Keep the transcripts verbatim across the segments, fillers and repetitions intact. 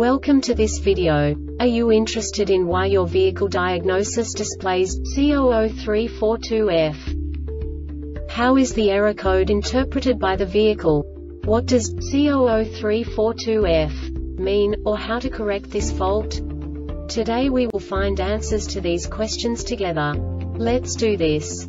Welcome to this video. Are you interested in why your vehicle diagnosis displays C zero zero three four two F? How is the error code interpreted by the vehicle? What does C zero zero three four two F mean, or how to correct this fault? Today we will find answers to these questions together. Let's do this.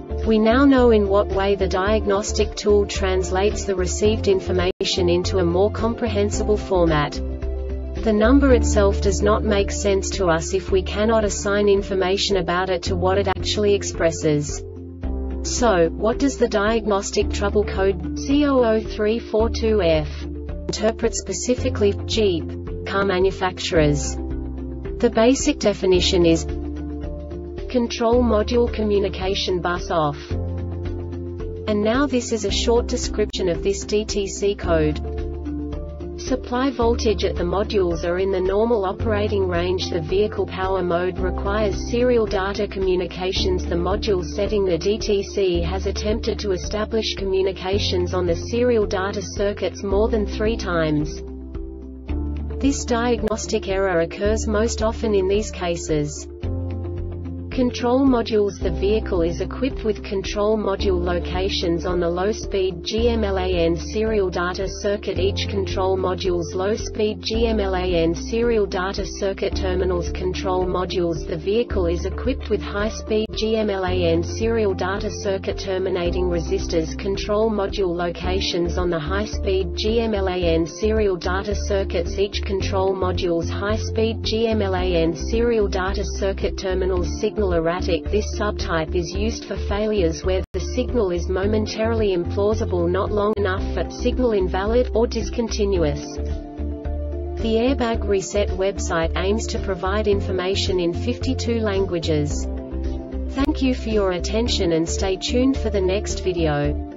We now know in what way the diagnostic tool translates the received information into a more comprehensible format. The number itself does not make sense to us if we cannot assign information about it to what it actually expresses. So, what does the diagnostic trouble code C zero zero three four two F interpret specifically for Jeep car manufacturers? The basic definition is Control Module Communication Bus Off. And now this is a short description of this D T C code. Supply voltage at the modules are in the normal operating range. The vehicle power mode requires serial data communications. The module setting the D T C has attempted to establish communications on the serial data circuits more than three times. This diagnostic error occurs most often in these cases. Control modules. The vehicle is equipped with control module locations on the low-speed G M LAN serial data circuit. Each control module's low-speed G M LAN serial data circuit terminals. Control modules. The vehicle is equipped with high-speed G M LAN serial data circuit terminating resistors. Control module locations on the high-speed G M LAN serial data circuits. Each control module's high-speed G M LAN serial data circuit terminals signal erratic. This subtype is used for failures where the signal is momentarily implausible, not long enough, but signal invalid or discontinuous. The Airbag Reset website aims to provide information in fifty-two languages. Thank you for your attention and stay tuned for the next video.